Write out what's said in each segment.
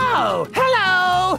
Oh, hello!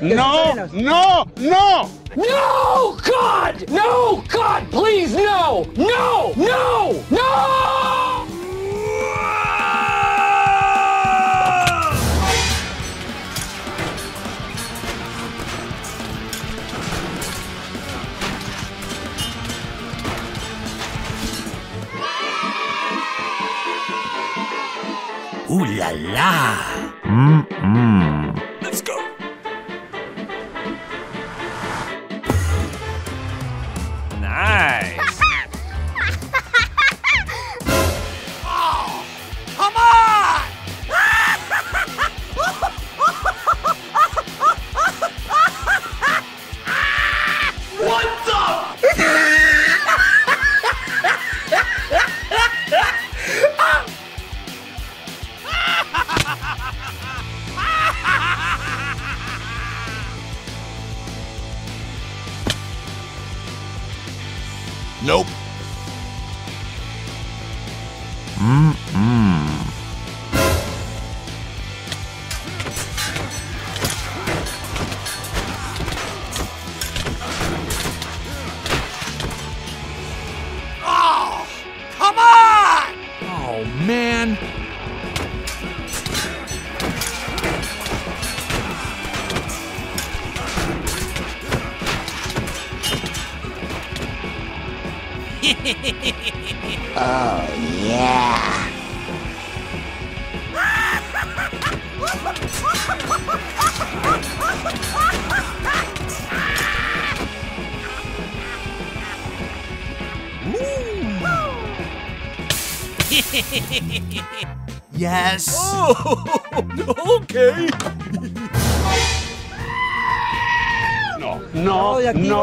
No! No! No, God! No, God, please, no! No! No! No! Ooh la la! Let's go. Nice. Oh, come on! What the? Nope. Oh, come on! Oh, man. Oh, yeah. Yes. Oh, okay. No. No! No,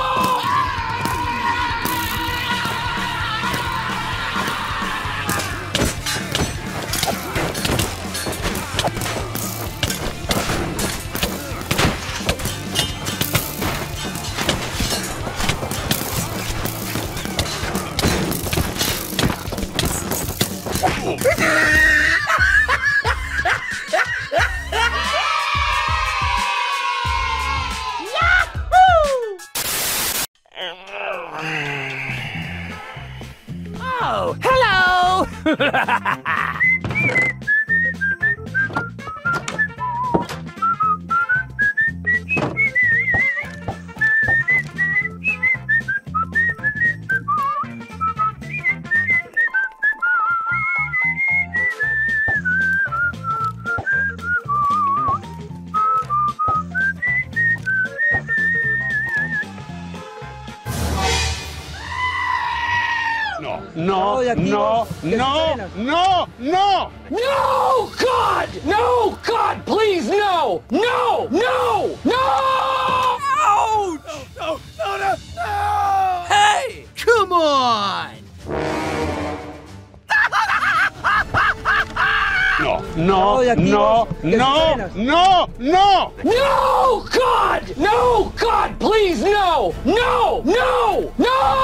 no, no, no, no, no! No, God! No, God, please, no! No! No! No! No! No! No! No! No! Hey! Come on! No, no, no, no, no, no! No, God! No, God, please, no! No! No! No!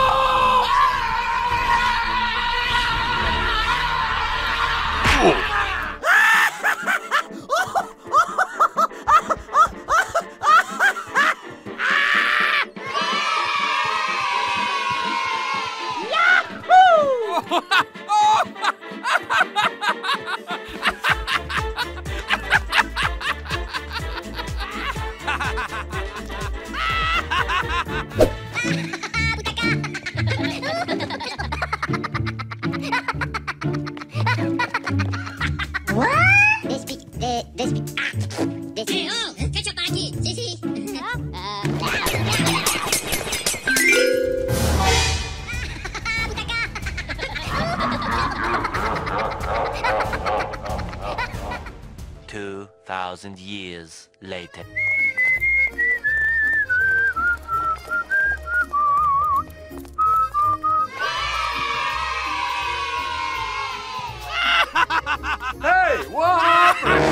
Years later. Hey, what happened?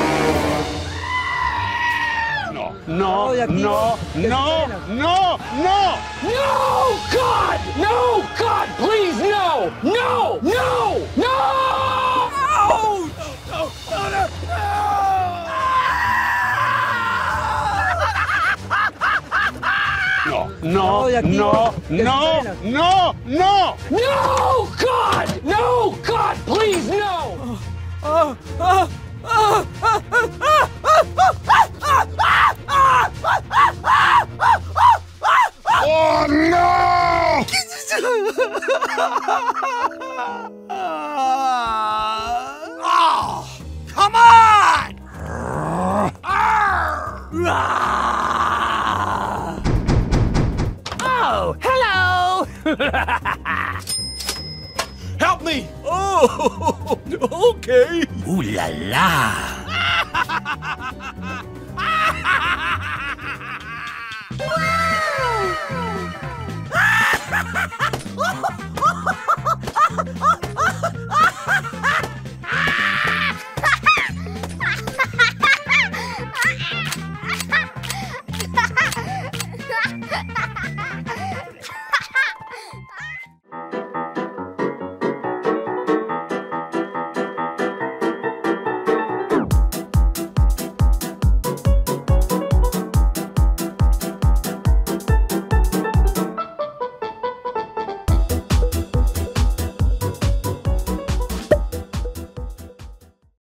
No, no, no, no, no, no! No, God! No, God, please, no! No! No! No! No! No! No! No! No, no, no, no, no! No, God! No, God, please, no! Oh, no! Oh, come on! Help me! Oh, okay. Ooh la la! Wow!